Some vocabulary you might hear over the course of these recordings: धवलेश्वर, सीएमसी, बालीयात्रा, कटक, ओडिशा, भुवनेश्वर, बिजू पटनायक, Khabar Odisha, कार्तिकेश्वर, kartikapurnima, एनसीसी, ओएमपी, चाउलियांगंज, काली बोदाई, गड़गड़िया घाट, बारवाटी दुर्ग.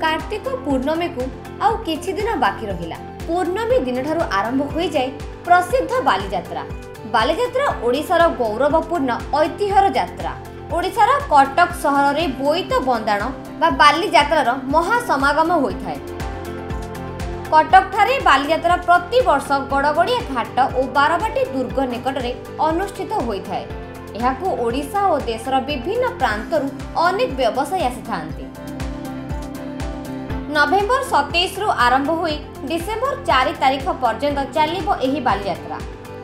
कार्तिक पूर्णमी को आउ किछि दिन बाकी रहिला। पूर्णमी दिन ठारू आरंभ होई जाय प्रसिद्ध बालीयात्रा। बालीयात्रा ओडिशार गौरवपूर्ण ऐतिह्यर यात्रा। ओडिशार कटक सहर में बोईत बंदाण बा बालीयात्रार महासमागम होइथाय। कटक ठारे बालीयात्रा प्रति वर्ष गड़गड़िया घाट और बारवाटी दुर्ग निकट में अनुष्ठित होइथाय। एहाकु ओडिशा और देशर विभिन्न प्रांतरू अनेक व्यवसायी आसिथांती। नवेम्बर 27 रु आरंभ होई डिसेम्बर 4 तारीख पर्यंत चलिबो एही बालीयात्रा।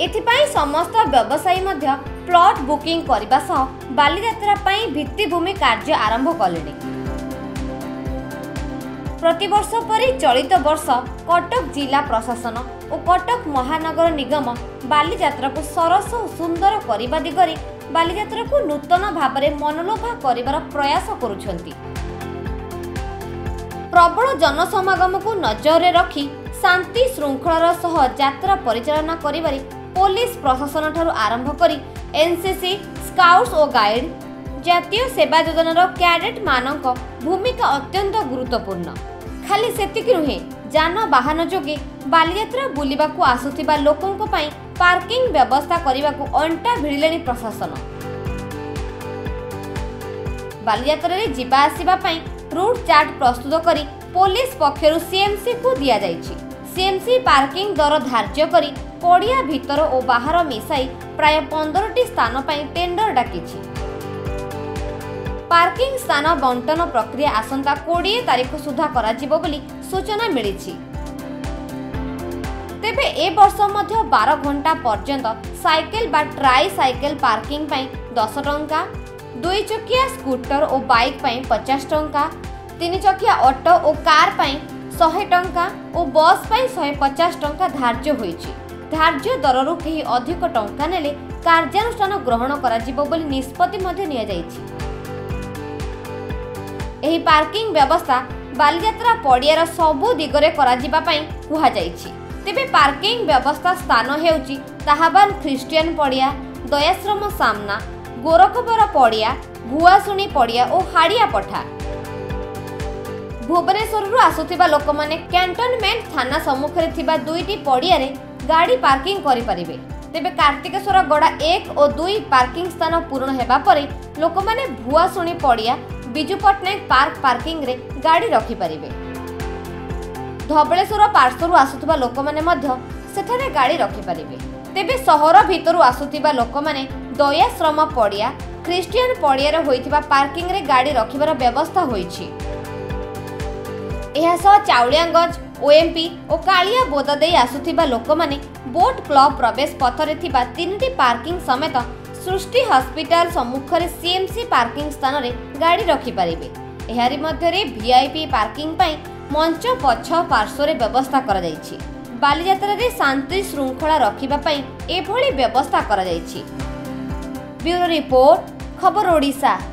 एथिपाई समस्त व्यवसायी मध्य प्लॉट बुकिंग करिबा सह बालीयात्रा पई भित्तिभूमि कार्य आरंभ कलेनी। प्रतिवर्ष परि चलित वर्ष कटक जिला प्रशासन और कटक महानगर निगम बालीयात्रा को सरस और सुंदर करने दिगरे बालीयात्रा को नूतन भाव में मनोलोभा कर प्रयास करुछंती। प्रबल जनसमागम को नजर रखी शांति श्रृंखलार सह यात्रा परिचालना करिबारी पुलिस प्रशासन ठारू आरंभ करी एनसीसी स्काउट्स और गाइड जातीय सेवा योजना कैडेट मानक भूमिका अत्यंत गुरुत्वपूर्ण। खाली सेतिकी नुहे जान बाहन जोगे बालीयात्रा बुलिबाकु आसुथिबा लोकंक पई पार्किंग व्यवस्था करिबाकु अंटा भिड़िलेनी प्रशासन। बालीयात्रा रे जिबा आसीबा पई रूट चार्ट प्रस्तुत करी पुलिस पक्षरु सीएमसी को दिया जायछि। सीएमसी पार्किंग दर धार्य करी कोड़िया भीतर और बाहर मिसाई प्राय 15टी स्थान पई टेंडर डाकिछि। पार्किंग स्थान बंटन प्रक्रिया आसंता 20 तारीख सुधा कराजिबो बोली सूचना मिलिछि। तेबे ए वर्ष मध्य 12 घंटा पर्यंत साइकिल बा ट्राई साइकिल पार्किंग पई 10 टंका, 2 चकिया स्कूटर और बाइक पई 50 टंका, 3 चकिया ऑटो और कार पई 100 टंका और बस पई 150 टंका धार्य होईछि। धार्य दररु केही अधिक टंका नेले कार्यानुष्ठान ग्रहण कराजिबो बोली निष्पत्ति मध्य निया जाईछि। एही पार्किंग व्यवस्था बालीयात्रा पड़ियार सबु दिगरे कराजिबा पई कुहा जाईछि। तेबे पार्किंग व्यवस्था स्थान हेउछि ताहाबान ख्रिस्टियन पड़िया, दयाश्रम सामना, गोरखबर पड़िया, भुआसुणी पड़िया और हाड़िया पठा। भुवनेश्वर आसुथिबा लोकमाने कैंटनमेंट थाना सम्मुख रे थिबा दुईटी पड़िया रे गाड़ी पार्किंग करि परिबे। तेबे कार्तिकेश्वर गड़ा 1 और 2 पार्किंग स्थान पूर्ण हेबा परे लोकमाने भुआसुणी पड़िया, बिजू पटनायक पार्क पार्किंग रे गाड़ी रखी परिबे। धवलेश्वर पार्श्वरु आसुथिबा लोकमाने मध्य सेठारे गाड़ी रखी परिबे। तेबे शहर भितरु आसुथिबा लोकमाने दयाश्रम पड़िया, क्रिश्चियन पड़िया रे होइथिबा पार्किंग रे गाड़ी रखिबार व्यवस्था होईछि। एहा सह चाउलियांगंज, ओएमपी और काली बोदाई आसुथिबा लोकमाने बोट क्लब प्रवेश पथरे थिबा 3टी पार्किंग समेत सृष्टि हॉस्पिटल सम्मुख रे सीएमसी पार्किंग स्थान रे गाड़ी रखी परिबे। एहारी मध्य रे वीआईपी पार्किंग पई मंच पछ पार्श्व रे व्यवस्था करा जाईछि। बालीयात्रा रे शांति श्रृंखला रखिबा पई एभोली व्यवस्था करा जाईछि। ब्यूरो रिपोर्ट खबर ओडिशा।